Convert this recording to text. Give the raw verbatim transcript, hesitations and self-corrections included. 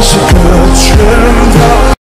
Chicago.